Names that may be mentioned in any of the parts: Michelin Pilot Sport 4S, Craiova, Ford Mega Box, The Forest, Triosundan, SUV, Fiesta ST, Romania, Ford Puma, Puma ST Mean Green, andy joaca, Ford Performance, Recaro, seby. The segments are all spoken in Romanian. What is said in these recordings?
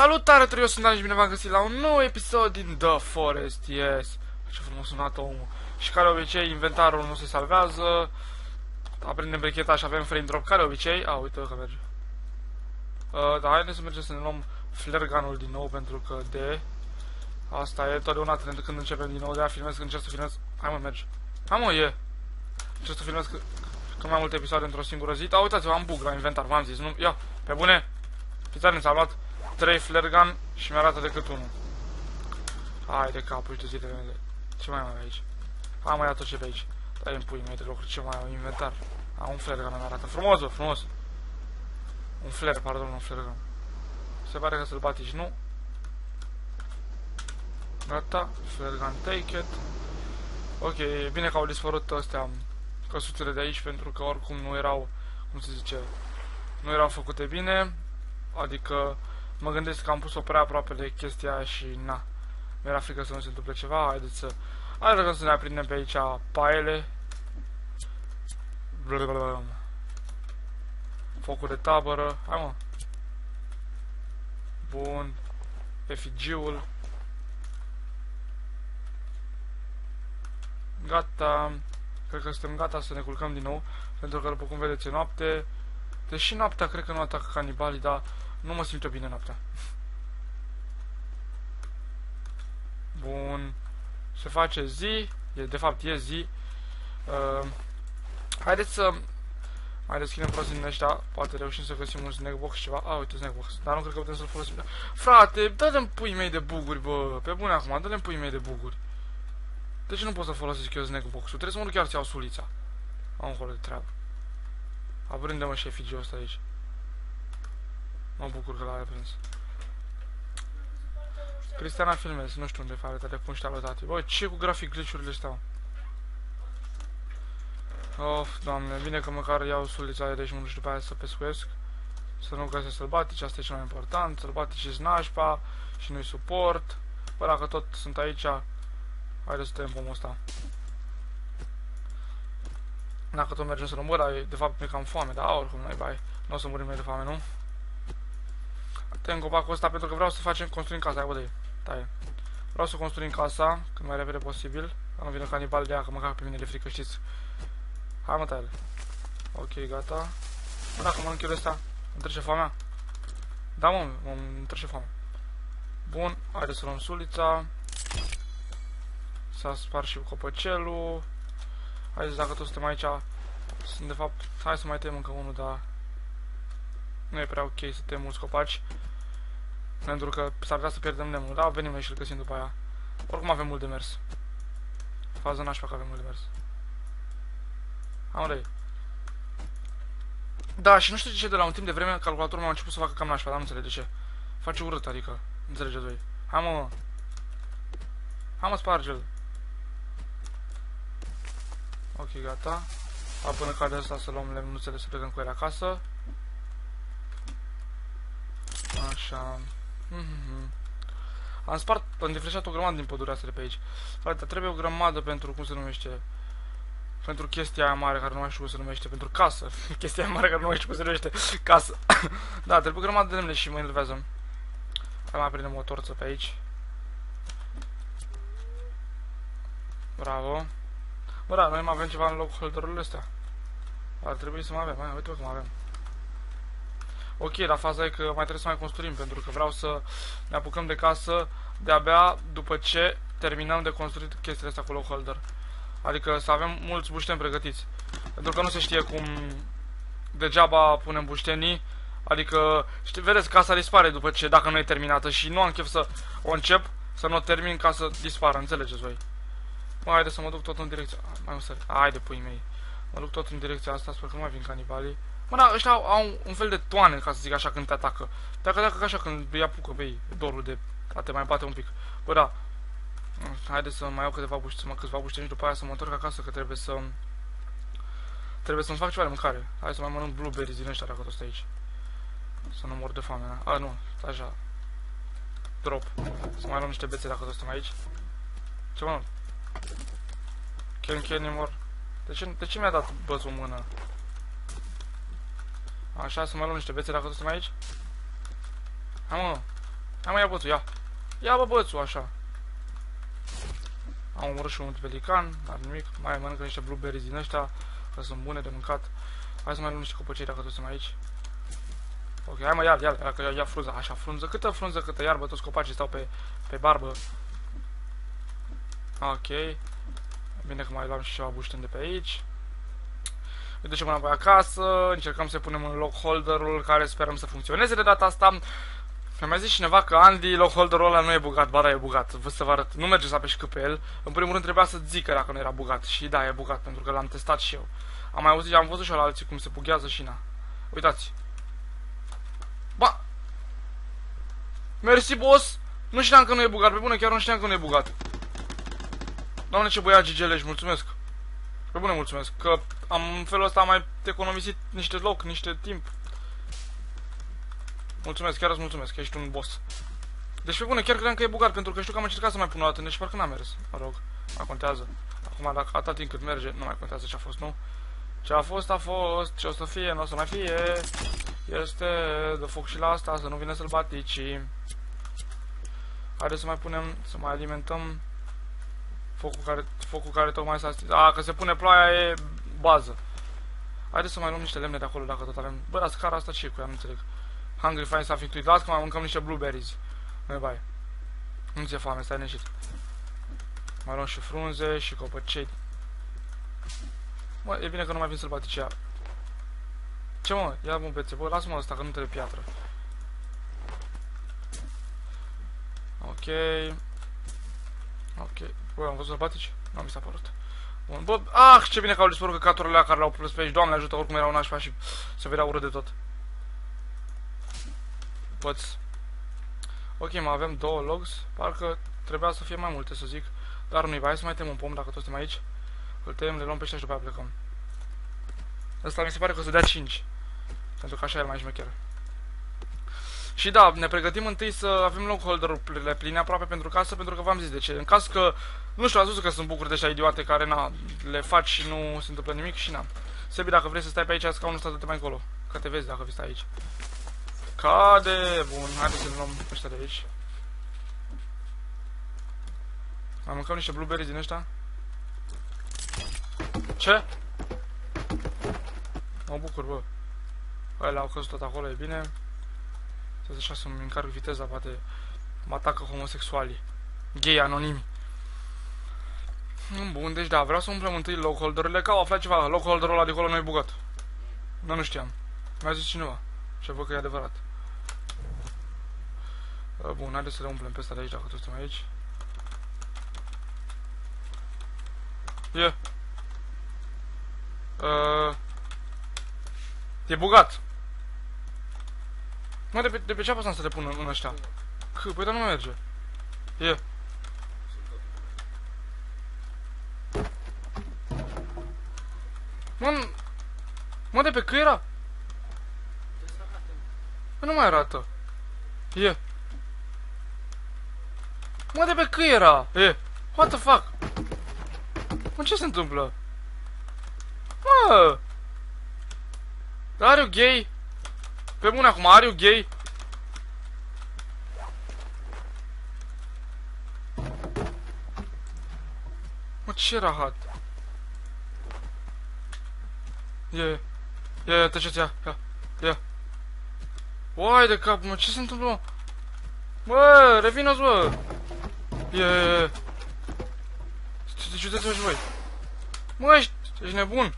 Salutare, Triosundan, și bine v-am găsit la un nou episod din The Forest, yes! Ce frumos sunată, omul! Și care obicei, inventarul nu se salvează, aprindem brecheta și avem frame drop, care obicei... A, uite că merge. Dar haide să mergem să ne luăm flare gun-ul din nou, pentru că de... Asta e, totdeauna când începem din nou, de-aia filmez, când încerc să filmez... Hai mă, merge! Hai mă, e! Încerc să filmez cât mai multe episoade într-o singură zi. A, uitați-vă, am bug la inventar, v-am zis, nu... Ia, pe bune! Fiți am luat 3 flare gun și mi-arată decât unul. Hai de capul și de zile mele. Ce mai am aici? Am mai tot ce pe aici. Dar îmi pui mei de locuri. Ce mai am? Inventar. Am un flare gun, mi-arată. Frumos, bă, frumos. Un flare, pardon, un flare gun. Se pare că sălbatici, nu? Gata. Flare gun, take it. Ok, e bine că au dispărut astea căsuțele de aici, pentru că oricum nu erau, cum se zice, nu erau făcute bine. Adică mă gândesc că am pus-o prea aproape de chestia aia și na, mi-era frică să nu se întâmple ceva. Haideți să... Haideți să ne aprindem pe aici paele. Blablabla. Focul de tabără. Hai mă. Bun. Efigiul. Gata. Cred că suntem gata să ne culcăm din nou, pentru că după cum vedeți e noapte. Deși noaptea cred că nu atacă canibalii, dar nu mă simt eu bine noaptea. Bun. Se face zi. De fapt e zi. Haideți să mai deschidem prostii din ăștia. Poate reușim să găsim un snackbox și ceva. A, uite, snackbox. Dar nu cred că putem să-l folosim. Frate, dă-mi pui mei de buguri, bă. Pe bune acum, dă-mi pui mei de buguri. De ce nu pot să folosesc eu snackbox-ul? Trebuie să mă duc chiar să iau sulița. Am un hol de treabă. Aprinde-mă și efigiul ăsta aici. Mă bucur că l-ai aprins. Cristiana filmez, nu știu unde fare, te pun și tati. Bă, ce cu grafic glitch-urile astea? Of, doamne, bine că măcar iau sulița de și mă duc după aia să pescuiesc. Să nu găsesc sălbatici, asta e cel mai important. Sălbatici și nașpa și nu-i suport. Bă, dacă tot sunt aici, haide să tăiem pomul ăsta. Dacă tot mergem să rămâi, dar de fapt mi-e cam foame, dar oricum noi bai, nu o să murim mai de foame, nu? Tăiem copacul ăsta pentru că vreau să facem, construim casa, bă, de taie. Vreau să construim casa, cât mai repede posibil, dar nu vină canibal de aia, că mă cac pe mine de frică, știți? Hai mă, taie-le. Ok, gata. Bă, dacă mănânc eu ăsta, îmi trece foamea? Da, mă, îmi trece foamea. Bun, haide să luăm sulița. S-a spart și copăcelul. Haideți, dacă toți suntem aici, sunt de fapt, hai să mai tăiem încă unul, dar nu e prea ok să tăiem mulți copaci, pentru că s-ar vrea să pierdem nemul, dar venim noi și îl găsim după aia. Oricum avem mult de mers. Faza nașpa că avem mult de mers. Am răi. Da, și nu știu de ce, de la un timp de vreme, calculatorul m-a început să facă cam nașpa, dar nu înțeleg de ce. Face urât, adică, înțelegeți voi. Hai mă, hai mă, sparge-l. Ok, gata. A, până cade asta să luăm lemnuțele, să plecăm cu ele acasă. Așa. Am spart, am defrișat o grămadă din pădurea asta de pe aici. Frate, trebuie o grămadă pentru, cum se numește, pentru chestia aia mare care nu mai știu cum se numește, pentru casă. Chestia aia mare care nu mai știu cum se numește, casă. Da, trebuie o grămadă de lemne și mă enervează. Hai mai aprindem o torță pe aici. Bravo. Bă, da, noi mai avem ceva în loc holderurile astea. Ar trebui să mai avem, hai, uite-o cum avem. Ok, dar faza e că mai trebuie să mai construim, pentru că vreau să ne apucăm de casă de-abia după ce terminăm de construit chestiile astea cu loc holder. Adică să avem mulți bușteni pregătiți. Pentru că nu se știe cum degeaba punem buștenii. Adică, știi, vedeți, casa dispare după ce, dacă nu e terminată și nu am chef să o încep, să nu o termin ca să dispară, înțelegeți voi? Mă, haide să mă duc tot în direcția... Mai mă sări... Haide, puii mei. Mă duc tot în direcția asta, sper că nu mai vin canibalii. Mă, da, ăștia au un fel de toane, ca să zic așa, când te atacă. Dacă așa, când îi apucă, băi, dorul de... A te mai bate un pic. Bă, da. Haide să mai iau câteva bușteni, să mă câțiva bușteni și după aia să mă întorc acasă, că trebuie să... Trebuie să-mi fac ceva de mâncare. Hai să mai mănânc blueberries din ăștia, dacă tot stai aici. Să nu mor de foame, da? A, nu, așa. Drop. Să mai luăm niște bețe, dacă tot stăm aici. Ce mănânc? Kenkenimor. De ce mi-a dat bățul în mână? Așa, să mai luăm niște bețe dacă tot suntem aici? Hai mă, Hai, mai ia bățul, ia. Ia bă bățul, așa. Am omorât și un pelican, dar nimic. Mai mănâncă niște blueberries din ăștia, că sunt bune de mâncat. Hai să mai luăm niște copăcei dacă toți sunt aici. Ok, hai mă, ia frunza, așa, frunză. Câtă frunză, câtă iarbă, toți copacii stau pe barbă. Ok. Bine că mai luam și ceva bușteni de pe aici. Îi ducem înapoi acasă, încercăm să punem în loc holderul care sperăm să funcționeze de data asta. Mi-a zis cineva că Andy, lockholderul ăla nu e bugat, bara e bugat. Vă să vă arăt, nu merge să apeși cât pe el. În primul rând trebuia să zic că dacă nu era bugat. Și da, e bugat, pentru că l-am testat și eu. Am mai auzit, am văzut și la alții cum se bughează și na. Uitați. Ba! Mersi, boss! Nu știam că nu e bugat, pe bune, chiar nu știam că nu e bugat. Doamne, ce băia gigelești, mulțumesc. Pe bune, mulțumesc, că am, în felul ăsta am mai economisit niște loc, niște timp. Mulțumesc, chiar îți mulțumesc, ești un boss. Deci pe bune, chiar credeam că e bugat, pentru că știu că am încercat să mai pun o dată, deci parcă n-a mers. Mă rog, mai contează. Acum, dacă atât timp cât merge, nu mai contează ce a fost, nu? Ce a fost, a fost, ce o să fie, nu o să mai fie. Este de foc și la asta, să nu vină sălbaticii. Haideți să mai punem, să mai alimentăm focul care tocmai s-a stins. A, că se pune ploaia, e bază. Haideți să mai luăm niște lemne de acolo, dacă tot avem. Bă, la scara asta ce e cu ea, nu înțeleg. Hungry Fine s-a fituit, las că mai mâncăm niște blueberries. Nu-i bai. Nu ți-e foame, stai neșit. Mai luăm și frunze și copăcei. Mă, e bine că nu mai vin sălbaticii. Ce mă? Ia mă bețe, bă, las-mă ăsta că nu trebuie piatră. Ok. Ok. Bă, am văzut sălbatici? Nu mi s-a părut. Bun, bă, ah, ce bine că au dispărut căcaturile alea care l-au pus pe aici. Doamne ajută, oricum erau nașpa și se vedea urât de tot. Poți. Ok, mai avem două logs. Parcă trebuia să fie mai multe, să zic. Dar nu-i vai, să mai tem un pom, dacă toți suntem aici. Îl tăiem, le luăm pe ăștia și după aia plecăm. Ăsta mi se pare că o să dea 5. Pentru că așa e mai șmecher. Și da, ne pregătim întâi să avem lockholder-urile pline aproape pentru casă, pentru că v-am zis de ce. În caz că, nu știu, ați văzut că sunt bucuri de ăștia idiote care na, le faci și nu se întâmplă nimic și na. Sebi, dacă vrei să stai pe aici, scaunul ăsta dă-te mai încolo. Că te vezi dacă vii stai aici. Cade! Bun, haideți să luăm ăștia de aici. Mai mâncăm niște blueberries din ăștia. Ce? Mă bucur, bă. Ăla au căzut tot acolo, e bine. Să așa să-mi încarc viteza, poate mă atacă homosexualii. Gay anonimi. Bun, deci da, vreau să umplem întâi lockholder-urile, că au aflat ceva. Lockholder-ul ăla de acolo nu-i bugat. Dar nu știam. Mi-a zis cineva. Și văd că e adevărat. Bun, haideți să le umplem pe ăsta de aici, dacă toți suntem aici. Yeah. E bugat. Mă, de pe ce apăsam să le pun în ăștia? Că, păi, dar nu merge. Yeah. Mă, de pe că era? Nu mai arată. E. Mă, de pe câ era. E. What the fuck? Mă, ce se întâmplă? Mă! Dar are gay? Pe bune acum, are gay? Mă, ce rahat? E. E, tăceți, ia. Ia. Uai de cap, mă, ce se întâmplă? Bă, revină-ți, bă! Ieee! Deci, uitați-vă și voi! Mă, ești nebun!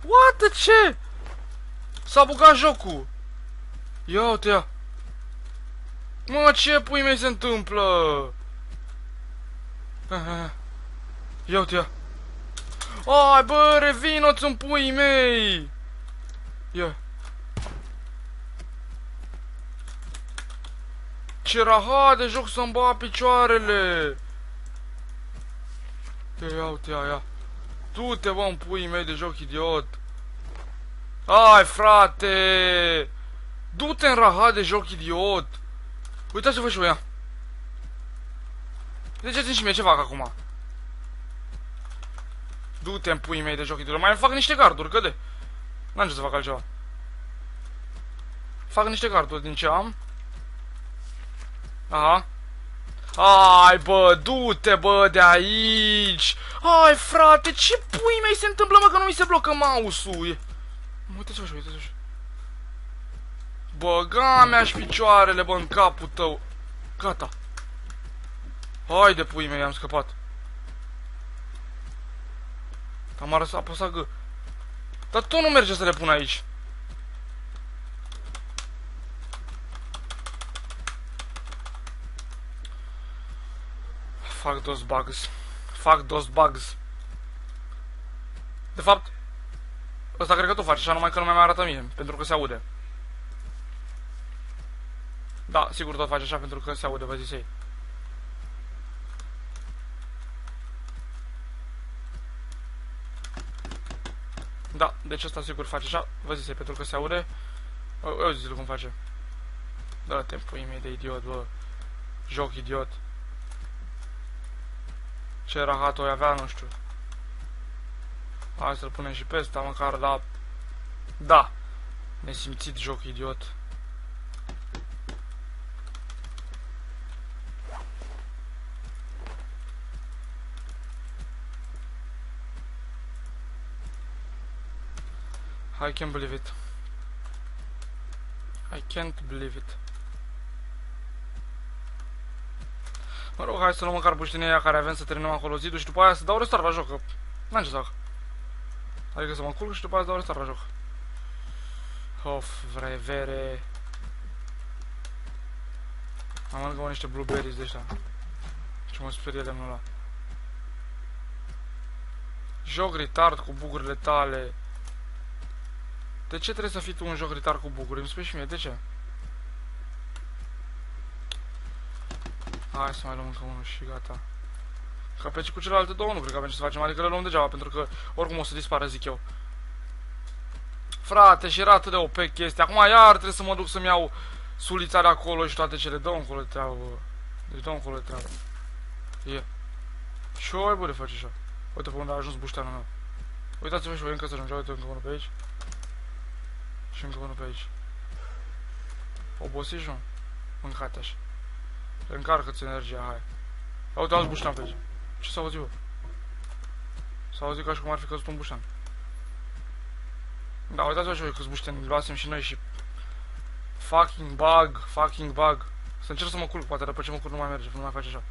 What, de ce? S-a bugat jocul! Ia uite, ia! Mă, ce pui mei se întâmplă? Ia uite, ia! Ai, bă, revină-ți în puii mei! Ia! Ce rahat de joc să-mi bag picioarele! Te iau, te ia. Tu te bă în puii mei de joc, idiot! Ai, frate! Du-te în rahat de joc, idiot! Uitați-vă și voi. Ziceți-mi și mie ce fac acum. Du-te în puii mei de joc, idiot! Mai fac niște garduri, că de... N-am ce să fac altceva. Fac niște garduri din ce am. Aha. Ai, bă, du-te, bă, de aici. Ai, frate, ce pui mei se întâmplă, mă, că nu mi se blocă mouse-ul. Uite-te-o așa, uite-te-o așa. Băga-mi-aș picioarele, bă, în capul tău. Gata. Haide, pui mei, am scăpat. Am apăsat G. Dar tot nu merge să le pun aici. Fuck those bugs. Fuck those bugs. De fapt, ăsta cred că tu faci, așa, numai că nu mi-a arătat mie, pentru că se aude. Da, sigur tot faci așa, pentru că se aude, vă zisei. Da, deci ăsta sigur face așa, vă zisei, pentru că se aude. Eu zic cum face. Da, te pui mie de idiot, bă. Joc idiot. Ce rahat-o avea, nu știu. Hai să-l punem și pe ăsta, măcar, da. Da. Nesimțit joc idiot. I can't believe it. I can't believe it. Mă rog, hai să luăm măcar puștinia aia care avem, să terminăm acolo zidul și după aia să dau restart la joc, că n-am ce să fac. Adică să mă culc și după aia să dau restart la joc. Of, vrevere. Am mâncat niște blueberries de ăștia. Ce mă sperie lemnul ăla. Joc retard cu bugurile tale. De ce trebuie să fii tu un joc retard cu bucuri? Îmi spui și mie, de ce? Hai să mai luăm încă unul și gata. Ca pe cu celelalte două nu cred că avem ce să facem, adică le luăm degeaba, pentru că oricum o să dispară, zic eu. Frate, și era atât de OP chestia. Acum iar trebuie să mă duc să-mi iau sulița de acolo și toate cele. Dă-o încolo de treabă. Deci dă-o încolo de treabă. E. Și o bă, de face așa. Uite pe unde a ajuns bușteanul meu. Uitați-vă și voi încă să ajungea, uite încă unul pe aici. Și încă unul pe aici. Obosiți, nu? Mâncate așa. Încarcă-ți energia, hai. Uite, auzi buștean pe aici. Ce s-a auzit, bă? S-a auzit ca și cum ar fi căzut un buștean. Da, uitați-vă și voi câți bușteni luasem și noi și... Fucking bug, fucking bug. Să încerc să mă culc, poate, dar pe ce mă culc nu mai merge, nu mai face așa.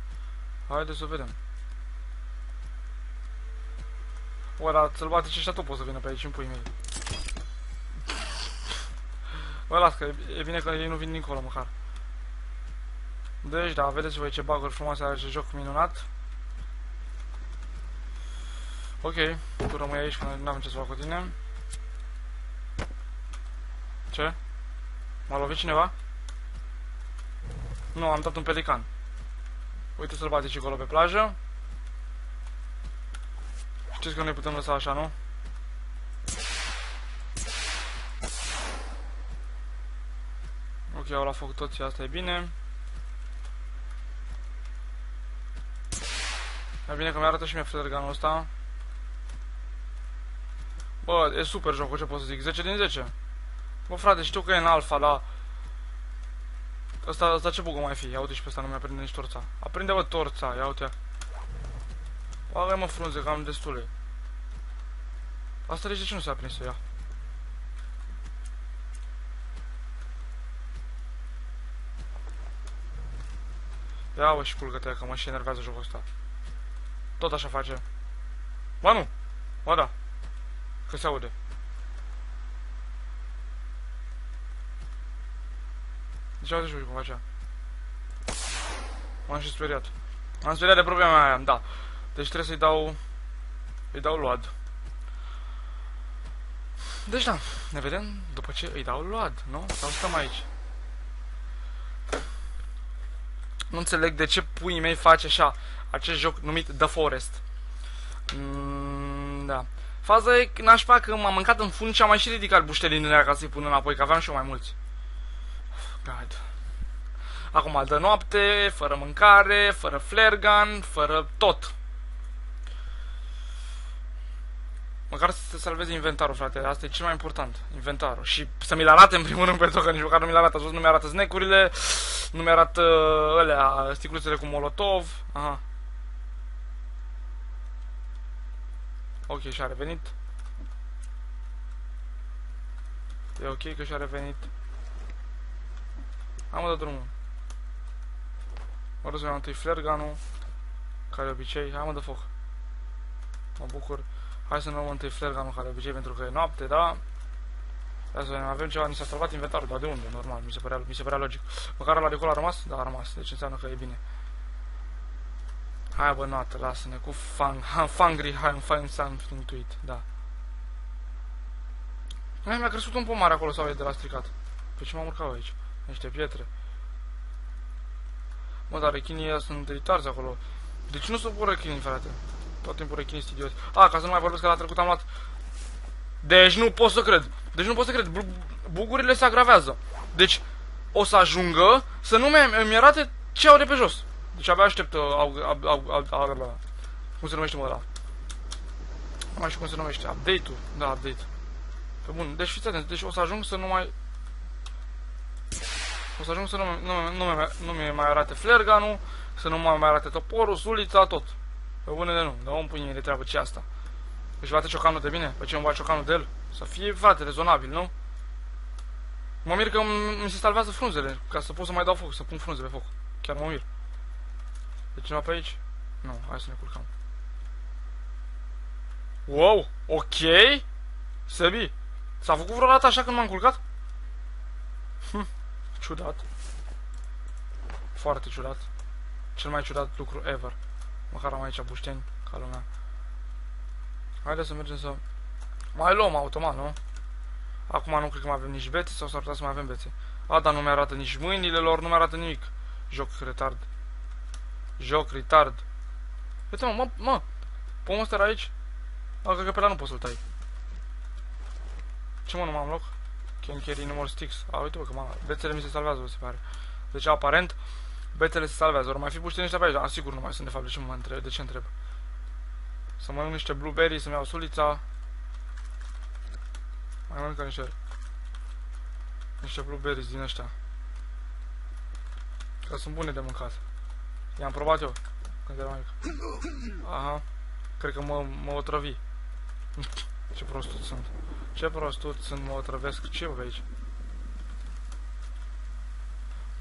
Haideți să vedem. Bă, dar sălbatici ăștia tot pot să vină pe aici, în pui mei. Bă, las că e bine că ei nu vin dincolo, măcar. Deci, da, vedeți voi ce bug-uri frumoase are acest joc minunat. Ok, tu rămâi aici, că n-am ce să fac cu tine. Ce? M-a lovit cineva? Nu, am dat un pelican. Uite să-l bateți acolo pe plajă. Știți că nu-i putem lăsa așa, nu? Ok, au la foc toți, asta e bine. Mai bine că mi-arată și mie flederganul ăsta. Bă, e super jocul, ce pot să zic? 10 din 10. Bă, frate, știu că e în alfa, dar... Asta ce bugă mai fi? Ia uite și pe asta, nu mi-aprinde nici torța. Aprinde, bă, torța, ia uite. Bagă-i, mă, frunze, că am destule. Asta de ce nu s-a prins, ia. Ia, bă, și culcă-te, că mă și enervează jocul ăsta. Tot așa face. Ba nu! Ba da! Că se aude. Deci auzi și cum facea. M-am și speriat. M-am speriat de problema aia, da. Deci trebuie să-i dau... Îi dau luad. Deci da, ne vedem după ce îi dau luad, nu? Sau stăm aici. Nu înțeleg de ce puii mei face așa acest joc numit The Forest. Da. Faza e că n-aș că m-am mâncat în fund și am mai și ridicat buștelinele ca să-i pun înapoi, că aveam și eu mai mulți. God. Acum, de noapte, fără mâncare, fără flare gun, fără tot. Măcar să se salveze inventarul, frate. Asta e cel mai important, inventarul. Și să mi-l arate, în primul rând, pentru că nici măcar nu mi-l arată. Nu mi-arată snack-urile, nu mi-arată alea, sticluțele cu molotov. Aha. Ok, și-a revenit. E ok că și-a revenit. Am dat drumul. Mă rog, am întâi flerganul, ca de obicei. Hai, mă, dă foc. Mă bucur. Hai să ne luăm întâi flerganul, ca de obicei, pentru că e noapte, da? Hai să avem ceva, ni s-a salvat inventarul, dar de unde? Normal, mi se părea logic. Măcar ăla de acolo a rămas? Da, a rămas, deci înseamnă că e bine. Hai, bă, noapte, lasă-ne cu fang. I'm fangry, I'm fine something to eat, da. Mi-a crescut un pomar acolo sau e de la stricat? Pe ce m-am urcat aici? Niște pietre. Mă, dar rechinii ăia sunt elitarzi acolo. De ce nu se pun rechinii, frate? Tot timpul rechinii sunt idioți. A, ca să nu mai vorbesc că la trecut am luat... Deci nu pot să cred. Deci nu pot să cred. Bugurile se agravează. Deci o să ajungă să nu mi arate ce au de pe jos. Deci abia aștept... Cum se numește, mă, ăla? Nu mai știu cum se numește. Update-ul? Da, update. Pe bun, deci fiți atenți. Deci o să ajung să nu mai... O să ajung să nu mi mai arate flerganul, să nu mai arate toporul, sulița, tot. Pe bune de nu, dă un pâine de treabă, ce asta? Își bate ciocanul de bine? Pe ce îmi bate ciocanul de el? Să fie, frate, rezonabil, nu? Mă mir că mi se salvează frunzele, ca să pot să mai dau foc, să pun frunze pe foc. Chiar mă mir. Deci nu pe aici? Nu, hai să ne culcăm. Wow, ok? Sebi, s-a făcut vreodată așa când m-am culcat? Hm. Ciudat. Foarte ciudat. Cel mai ciudat lucru ever. Măcar am aici bușteni, ca lumea. Haide să mergem să... Mai luăm automat, nu? Acum nu cred că mai avem nici bețe sau s-ar putea să mai avem bețe. A, dar nu mi-arată nici mâinile lor, nu mi-arată nimic. Joc retard. Joc retard. Uite-mă, mă! Pomul ăsta era aici? A, cred că pe ăla nu poți să-l tai. Ce, mă, nu m-am loc? Can carry no more sticks. A, uite, bă, că bețele mi se salvează, bă, se pare. Deci, aparent, bețele se salvează. Or mai fi bușteni niște pe aici. A, sigur, nu mai sunt, de fapt. De ce mă întreb? De ce întreb? Să mănânc niște blueberry, să-mi iau sulița. Mai mănânc niște blueberries din ăștia. Că sunt bune de mâncat. I-am probat eu când eram mic. Aha. Cred că mă otrăvi. Ce prostut sunt. Ce prostut sunt, mă otrăvesc. Ce pe aici?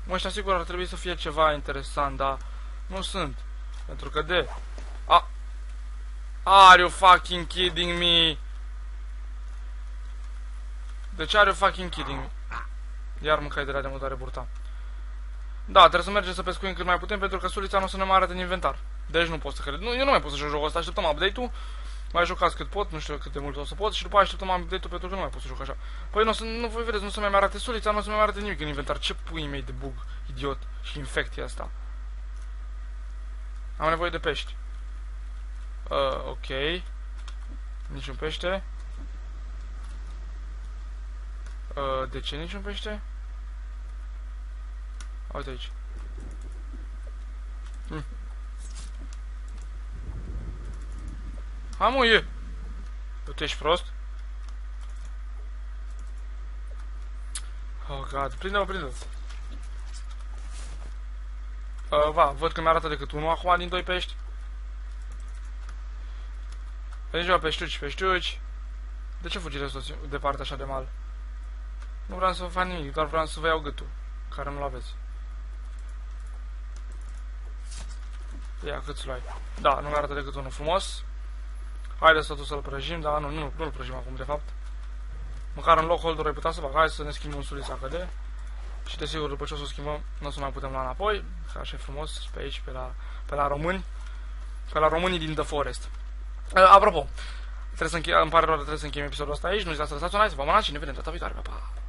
Mă, ăștia sigur ar trebui să fie ceva interesant, dar nu sunt. Pentru că de... A... Are you fucking kidding me? De ce are you fucking kidding me? Iar mâncai de la demodare burta. Da, trebuie să mergem să pescuim cât mai putem, pentru că sulița nu o să ne mai arate în inventar. Deci nu pot să cred. Nu, eu nu mai pot să joc jocul ăsta. Așteptăm update-ul. Mai jucați cât pot, nu știu cât de mult o să pot, și după aia așteptăm update-ul, pentru că nu mai pot să joc așa. Păi nu voi vedeți, nu se mai arate sulița, nu se mai arate nimic în inventar. Ce pui mei de bug, idiot și infecție asta? Am nevoie de pești. Ok. Niciun pește. De ce niciun pește? Uite aici. Hai, mă, e! Tu ești prost? Oh, God. Prinde-o, prinde-o. Va, văd că mi-arată decât unul acum din doi pești. Veniți-o, peștiuci, peștiuci. De ce fugiți de partea așa de mal? Nu vreau să vă fac nimic, doar vreau să vă iau gâtul, care nu-l aveți. Ia, cât-ți luai? Da, nu mi-arată decât unul frumos. Haide să tu să-l prăjim, dar nu-l prăjim acum, de fapt. Măcar în loc holder ai putea să fac. Hai să ne schimbăm sulița, că de. Și desigur, după ce o să o schimbăm, nu o să mai putem lua înapoi. Așa e frumos, pe aici, pe la români. Pe la românii din The Forest. Apropo, îmi pare rău că trebuie să încheiem episodul ăsta aici. Nu uitați să lăsați un like, să vă abonați și ne vedem data viitoare. Pa, pa!